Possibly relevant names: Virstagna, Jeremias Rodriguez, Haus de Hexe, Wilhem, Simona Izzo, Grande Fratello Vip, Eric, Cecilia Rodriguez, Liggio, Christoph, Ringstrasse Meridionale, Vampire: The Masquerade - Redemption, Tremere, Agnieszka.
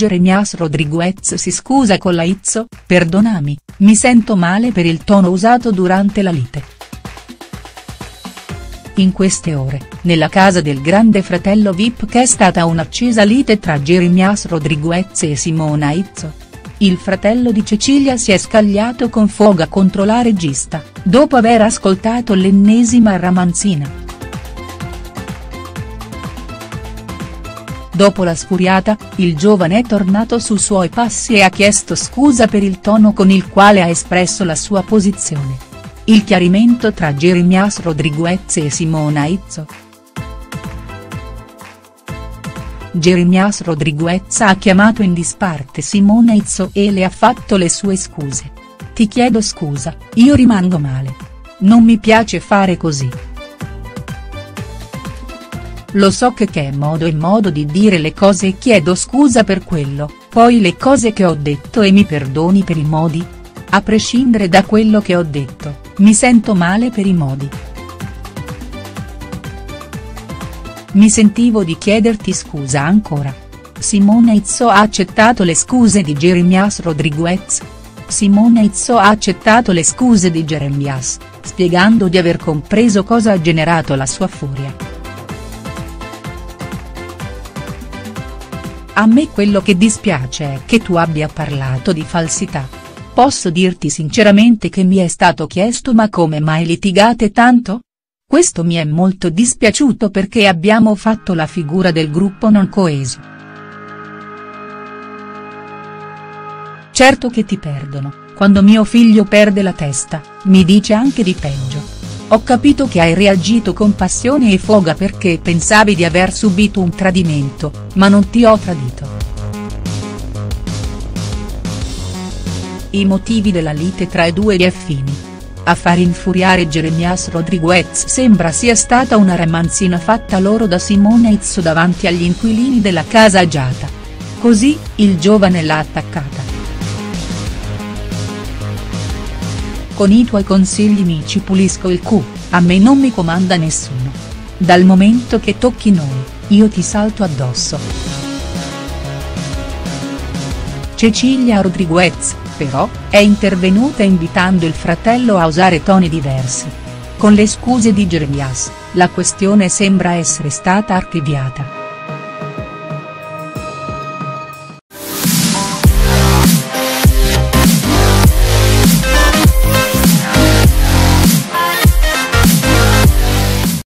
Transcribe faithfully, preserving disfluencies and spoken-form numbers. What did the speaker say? Jeremias Rodriguez si scusa con la Izzo, perdonami, mi sento male per il tono usato durante la lite. In queste ore, nella casa del Grande Fratello Vip che è stata un'accesa lite tra Jeremias Rodriguez e Simona Izzo. Il fratello di Cecilia si è scagliato con foga contro la regista, dopo aver ascoltato l'ennesima ramanzina. Dopo la sfuriata, il giovane è tornato sui suoi passi e ha chiesto scusa per il tono con il quale ha espresso la sua posizione. Il chiarimento tra Jeremias Rodriguez e Simona Izzo. Jeremias Rodriguez ha chiamato in disparte Simona Izzo e le ha fatto le sue scuse. Ti chiedo scusa, io rimango male. Non mi piace fare così. Lo so che è modo e modo di dire le cose e chiedo scusa per quello, poi le cose che ho detto e mi perdoni per i modi? A prescindere da quello che ho detto, mi sento male per i modi. Mi sentivo di chiederti scusa ancora. Simona Izzo ha accettato le scuse di Jeremias Rodriguez. Simona Izzo ha accettato le scuse di Jeremias, spiegando di aver compreso cosa ha generato la sua furia. A me quello che dispiace è che tu abbia parlato di falsità. Posso dirti sinceramente che mi è stato chiesto ma come mai litigate tanto? Questo mi è molto dispiaciuto perché abbiamo fatto la figura del gruppo non coeso. Certo che ti perdono, quando mio figlio perde la testa, mi dice anche di peggio. Ho capito che hai reagito con passione e foga perché pensavi di aver subito un tradimento, ma non ti ho tradito. I motivi della lite tra i due gli affini. A far infuriare Jeremias Rodriguez sembra sia stata una ramanzina fatta loro da Simona Izzo davanti agli inquilini della casa agiata. Così, il giovane l'ha attaccata. Con i tuoi consigli mi ci pulisco il cu, a me non mi comanda nessuno. Dal momento che tocchi noi, io ti salto addosso. Cecilia Rodriguez, però, è intervenuta invitando il fratello a usare toni diversi. Con le scuse di Jeremias, la questione sembra essere stata archiviata.